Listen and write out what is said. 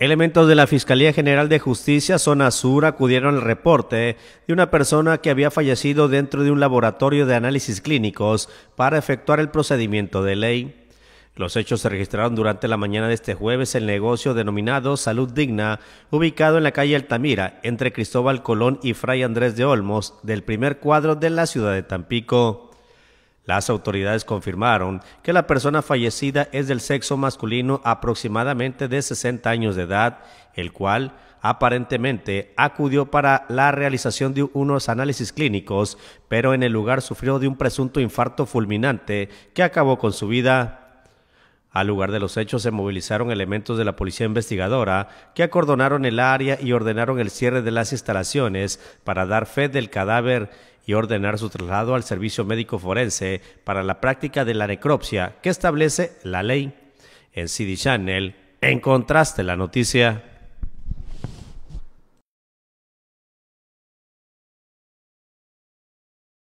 Elementos de la Fiscalía General de Justicia Zona Sur acudieron al reporte de una persona que había fallecido dentro de un laboratorio de análisis clínicos para efectuar el procedimiento de ley. Los hechos se registraron durante la mañana de este jueves en el negocio denominado Salud Digna, ubicado en la calle Altamira, entre Cristóbal Colón y Fray Andrés de Olmos, del primer cuadro de la ciudad de Tampico. Las autoridades confirmaron que la persona fallecida es del sexo masculino, aproximadamente de 60 años de edad, el cual aparentemente acudió para la realización de unos análisis clínicos, pero en el lugar sufrió de un presunto infarto fulminante que acabó con su vida. Al lugar de los hechos se movilizaron elementos de la policía investigadora que acordonaron el área y ordenaron el cierre de las instalaciones para dar fe del cadáver y ordenar su traslado al servicio médico forense para la práctica de la necropsia que establece la ley. En City Channel, en Contraste, la noticia.